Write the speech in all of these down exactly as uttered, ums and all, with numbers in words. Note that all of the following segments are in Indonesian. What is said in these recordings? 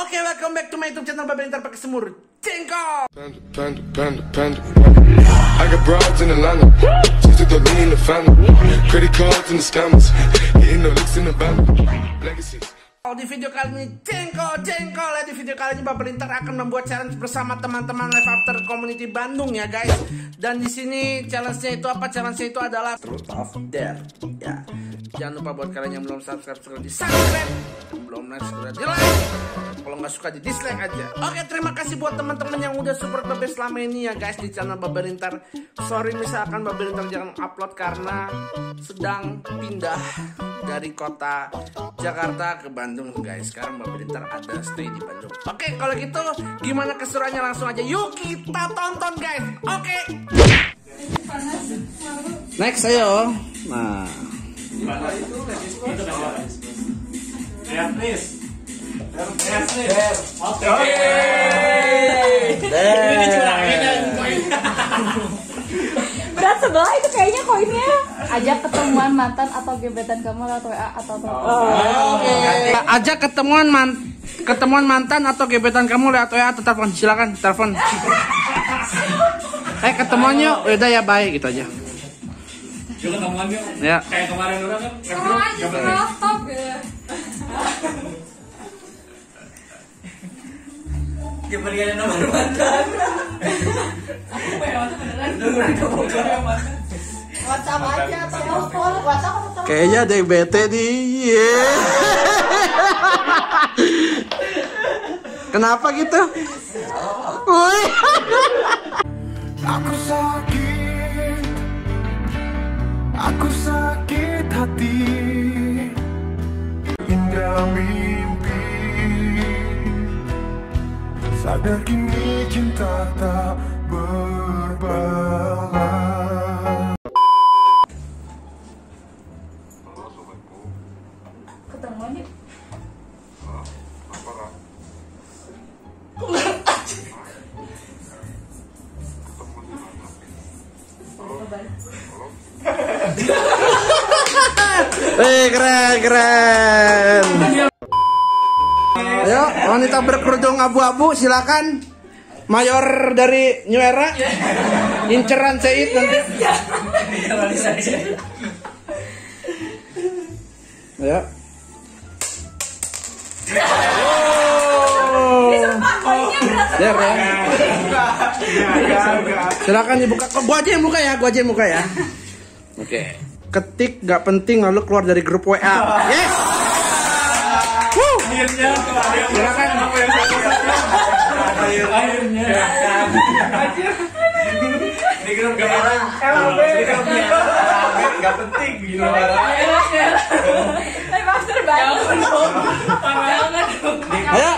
Oke, okay, welcome back to my YouTube channel Babeh Lintar Pake Semur Jengkol. Di video kali ini jengkol jengkol ya, di video kali ini Babeh Lintar akan membuat challenge bersama teman-teman Life After Community Bandung ya guys. Dan di sini challenge-nya itu apa? Challenge-nya itu adalah Truth of Dare ya. Jangan lupa buat kalian yang belum subscribe segera di subscribe, belum like segera di like, kalau nggak suka di dislike aja. Oke, terima kasih buat teman-teman yang udah support Babeh selama ini ya guys di channel Babeh Lintar. Sorry misalkan Babeh Lintar jangan upload karena sedang pindah dari kota Jakarta ke Bandung guys. Sekarang Babeh Lintar ada stay di Bandung. Oke, kalau gitu gimana keseruannya langsung aja yuk kita tonton guys. Oke. Next ayo. Nah. Berat sebelah itu kayaknya koinnya. Ajak ketemuan mantan atau gebetan kamu atau W A atau apa? Oh, oke. Okay. Ajak ketemuan man ketemuan mantan atau gebetan kamu lewat W A atau telepon. Silakan telepon. Eh ketemuannya udah ya bye gitu aja. Juga ketemuannya. Ya. Kayak kemarin orang kan. Sama aja stop ya. Diberikan nomor mantan. Aku beneran beneran kamu kan mantan. WhatsApp aja atau telepon, WhatsApp atau telepon. Kayaknya ada yang bete nih. Yeah. Kenapa gitu? Aku sakit, aku sakit hati. Indah mimpi, sadar kini cinta tak berbalas. Wih, keren, keren. Ayo, wanita berkerudung abu-abu silakan. Mayor dari New Era. Inceran Said nanti. Ayo. Ya, silakan dibuka. Gua aja yang buka ya, gua aja yang buka ya. Oke. Ketik gak penting lalu keluar dari grup W A. Yes. Woo. Silakan. Di grup gak gak penting gitu. Ayo.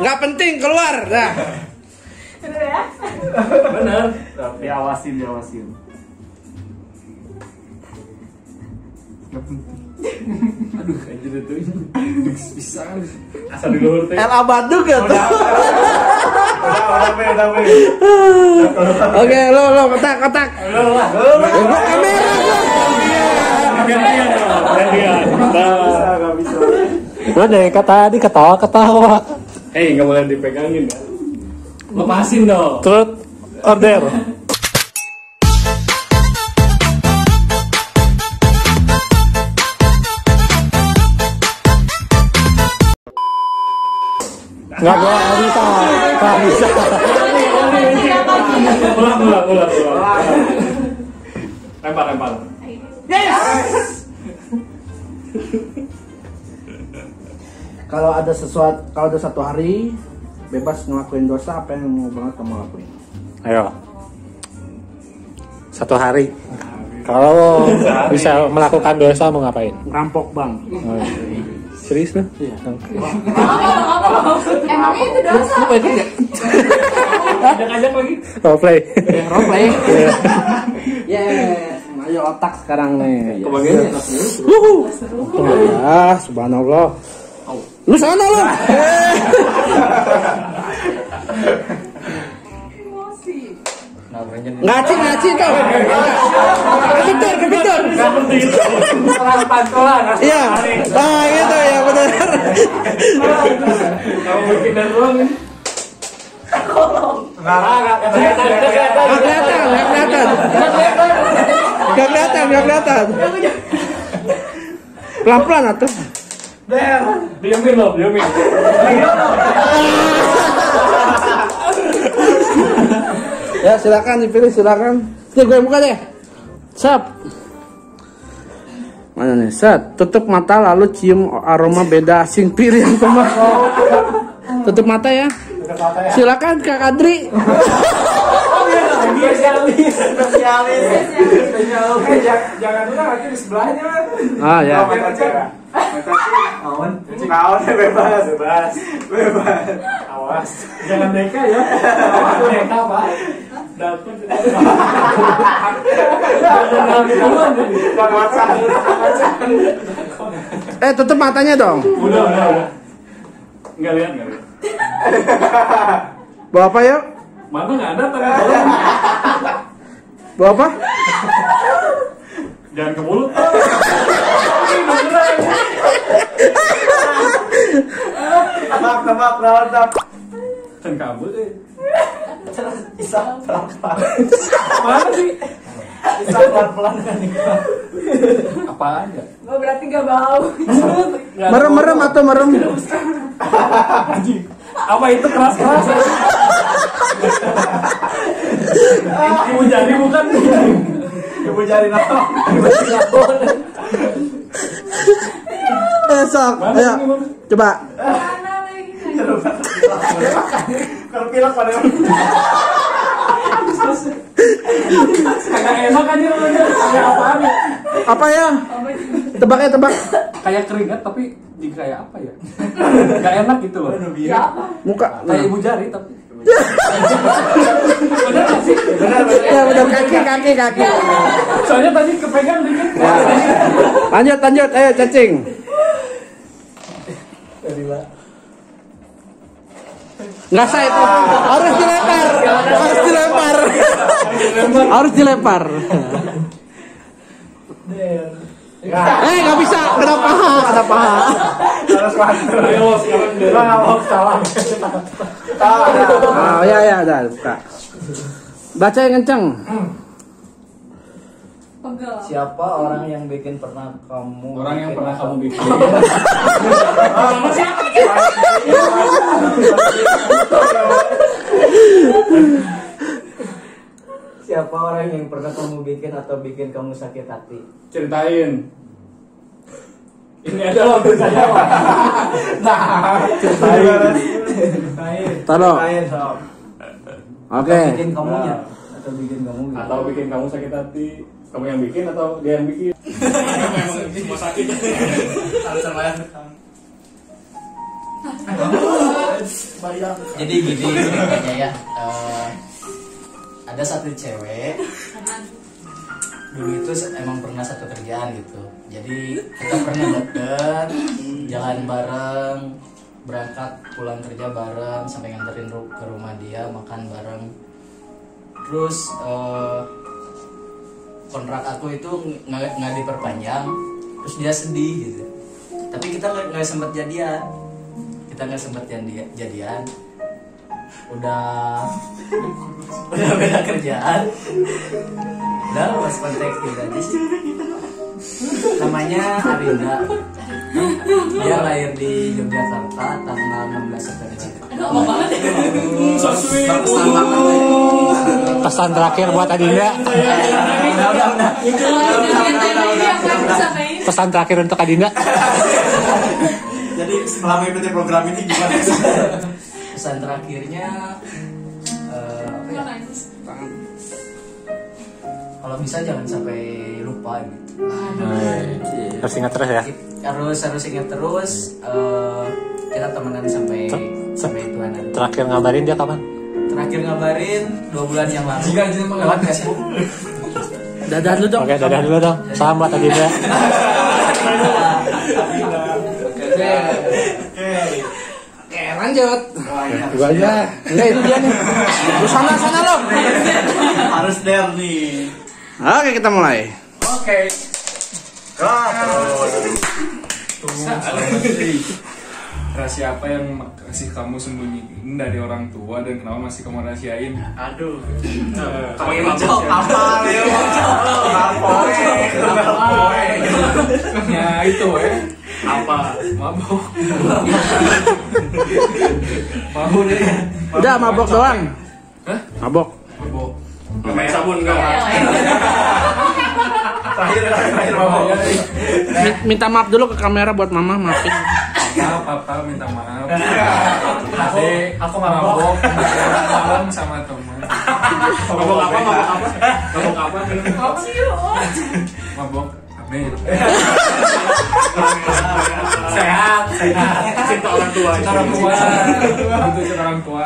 Nggak penting keluar dah. Bener. Tapi awasin, diawasin. Nggak penting. Aduh, anjir itu. Bisa kan? Asal di luhur teh. El Abaduk ya tuh. Oke, lo lo kotak kotak. Lo lah. Gua kamera gua. Enggak bisa, enggak bisa. Lo tadi ketawa-ketawa. Eh, hey, nggak boleh dipegangin ya. Lepasin dong. Truth or Dare. Nggak, gua nggak bisa. Nggak bisa. Ulang, ulang, ulang, ulang. Lempar, lempar. Yes! Kalau ada sesuatu, kalau ada satu hari bebas ngelakuin dosa, apa yang mau banget kamu lakuin? Ayo. Satu hari. Kalau bisa melakukan dosa mau ngapain? Rampok bang. Oh, serius lu? Iya. Emang itu dosa? Lu baik enggak? Ajak-ajak lagi. Role play. Role play. Ya. Ayo otak sekarang nih. Kebagiannya otak dulu. Wah, subhanallah. Lu sana lu. Emosi. Ngaci ngaci tuh. Kepitur kepitur. Iya. Nah gitu ya benar. Kamu berpindah ruang ini? Kolong. Nggak, nggak kelihatan. Nggak kelihatan, nggak kelihatan. Nggak kelihatan, nggak kelihatan. Nggak kelihatan. Pelan-pelan atuh. Ber, diamin loh, diamin. Ya silakan dipilih, silakan. Ini gue buka deh. Sap. Mana nih? Set. Tutup mata lalu cium aroma beda asing piring sama. Tutup mata ya. Silakan Kak Kadri. Spesialis, spesialis. Jangan lupa nanti di sebelahnya. Ah ya. Awan, awan bebas, bebas, bebas. Awas, jangan neka ya. Awas neka apa? Dapat. Eh tutup matanya dong. Udah, udah, udah. Nggak lihat, nggak lihat. Bawa apa yuk? Mama nggak ada ternyata. Bawa apa? Jangan ke mulut. Tebak, tebak, tebak, tebak. Cen kabut ya. Isap pelan-pelan. Mana sih? Isap pelan-pelan kan nih. Apaan ya? Gue berarti gak bau. Merem-merem atau merem? Apa itu keras-keras? Ibu jari bukan? Ibu jari apa? Ibu jari apa? Esok, ayo, coba. Kalau pilak pada yang enak aja kayak apaan ya? Apa ya? Tebak ya, tebak. Kayak keringat tapi jadi kayak apa ya? Gak enak gitu loh. Muka kayak ibu jari tapi. Bener gak sih? Bener, bener. Udah kaki, kaki, kaki. Soalnya tadi kepegang dikit. Lanjut, lanjut, ayo cacing. Nggak sah itu, harus dilempar, harus dilempar, harus dilempar. Eh nggak bisa, kena paha, kena paha. Harus master. Oh ya ya, dah buka. Baca yang kenceng. Siapa orang yang bikin pernah kamu? Orang yang pernah kamu bikin. Siapa orang yang pernah kamu bikin atau bikin kamu sakit hati? Ceritain. Ini adalah bercanda. Nah, ceritain. Ceritain. Oke. Bikin kamunya atau bikin kamu? Atau bikin kamu sakit hati? Kamu yang bikin atau dia yang bikin? Memang semua sakit. Alasan lain. Jadi gini kayaknya ya. Uh, ada satu cewek dulu itu emang pernah satu kerjaan gitu. Jadi kita pernah deket, jalan bareng, berangkat pulang kerja bareng, sampai nganterin ke rumah dia, makan bareng. Terus uh, kontrak aku itu nggak diperpanjang, terus dia sedih gitu. Tapi kita nggak sempat jadian, kita nggak sempat jadian. Udah, udah beda kerjaan. Udah luas konteks gitu aja sih. Namanya Arinda. Dia lahir di Yogyakarta tanggal enam belas September. Lama banget ya. So sweet. Pesan terakhir buat Arinda. Pesan terakhir untuk Arinda. Jadi setelah mengikuti program ini gimana? Pesan terakhirnya kalau bisa jangan sampai lupa gitu. Harus ingat terus ya. Harus harus ingat terus. Kita temenan sampai sampai tuan. Terakhir ngabarin dia kapan? Terakhir ngabarin dua bulan yang lalu. Jika jadi lewat Facebook. Dadah dulu dong. Oke, dadah dulu dong. Salam buat Arinda. Oke, lanjut. Gua aja. Enggak itu dia nih. Lu sana sana lo. Harus dare nih. Oke, kita mulai. Oke. Go. Tuh. rahasia apa yang kasih kamu sembunyiin dari orang tua dan kenapa masih kamu rahasiain? Aduh, kamu yang jawab apa? Kamu yang jawab apa? Ya itu eh apa? Mabok. Mabok deh. Udah mabok doang. Hah? Mabok. Mabok. Main sabun enggak? Terakhir terakhir mabok. Minta maaf dulu ke kamera buat mama maafin. Maaf, papa minta maaf. Aku, aku mabok malam sama teman. Mabok apa? Mabok apa? Mabok apa? Mabok siu. Mabok abe. Sehat, sehat. Cinta orang tua. Cinta orang tua. Untuk cinta orang tua.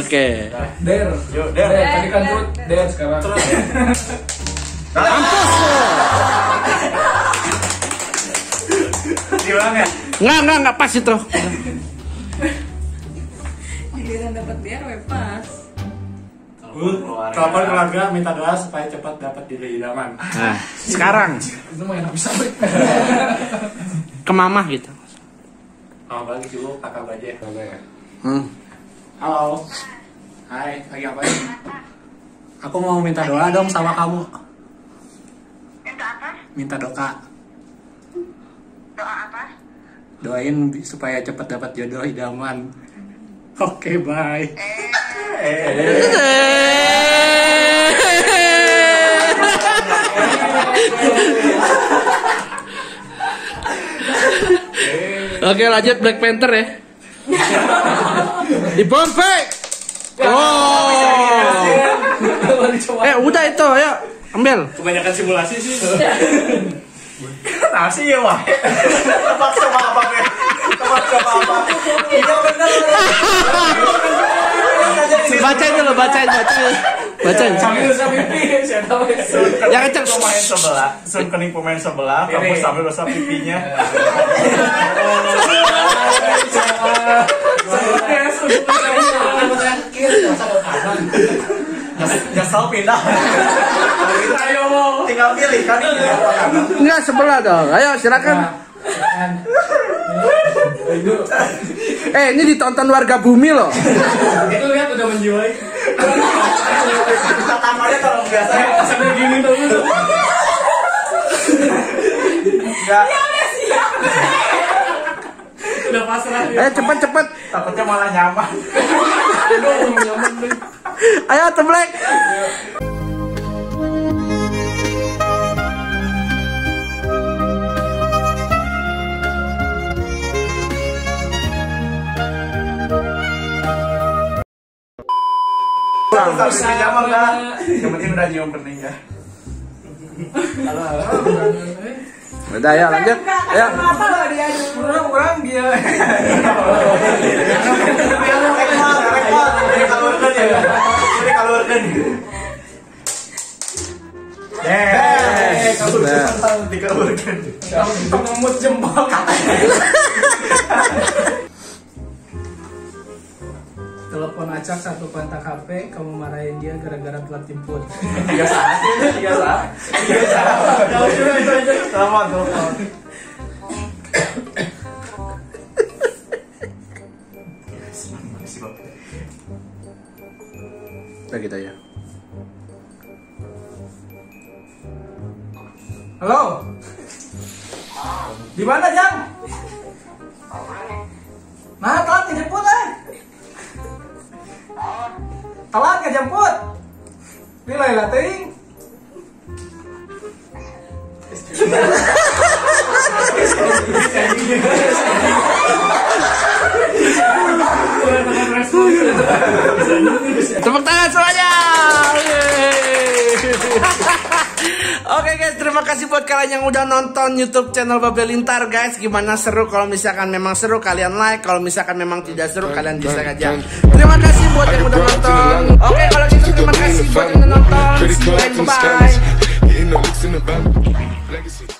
Oke. Der, yuk der. Tadi kan terus der sekarang. Terus. Gimana? Nggak, nggak, nggak pas itu. Giliran dapat D R W pas. Telepon keluarga minta doa supaya cepat dapat diri idaman. Nah, sekarang. Itu mau enak bisa. Ke mama gitu. Mama balik dulu kakak Baje. Hmm. Halo. Hai, lagi apa ini? Aku mau minta doa dong sama kamu. Minta apa? Minta doa. Doa apa? Doain supaya cepat dapat jodoh idaman. Oke, okay, bye. Oke, lanjut Black Panther ya. Di Pompe. Oh. Eh, udah itu, ayo ambil. Kebanyakan simulasi sih. Nasi ya wah, tempat coba apa nih? Tempat coba apa? Iya benar. Bacain dulu, bacain, bacain, bacain. Sambil sambil pipi, saya tahu. Yang kecil pemain sebelah, sun kening pemain sebelah, kamu sambil usap pipinya. Sudah, sudah. Kira satu kanan. Gasal pindah. Ayo tinggal pilih kan ini. Enggak sebelah dong. Ayo silakan. Eh ini ditonton warga bumi loh. Itu lihat udah menjiwai. Tamannya kalau biasa sampai gini tuh. Enggak. Udah pasrah. Eh cepet cepet. Takutnya malah nyaman. Aduh nyaman deh. Ayo teblek. Harus nyaman kan? Yang penting udah nyium bening ya. Halo halo. Udah ya lanjut. Ya. Kurang kurang dia. Eh, kalau udah dikaburkan. Ngemut jempol katanya. Telepon acak satu pantak H P, kamu marahin dia gara-gara telat jemput. Tiga saat sih, tiga saat. Tiga saat. Jauh juga itu aja. Telepon, telepon. Lagi tanya. Halo, di mana Jang? Nah telat ngejemput eh? Telat ngejemput? Nilai lating? Tepuk tangan semuanya. Oke guys, terima kasih buat kalian yang udah nonton YouTube channel Babeh Lintar guys. Gimana seru? Kalau misalkan memang seru kalian like, kalau misalkan memang tidak seru kalian dislike aja. Terima kasih buat yang udah nonton. Oke kalau gitu terima kasih buat yang udah nonton. Bye bye.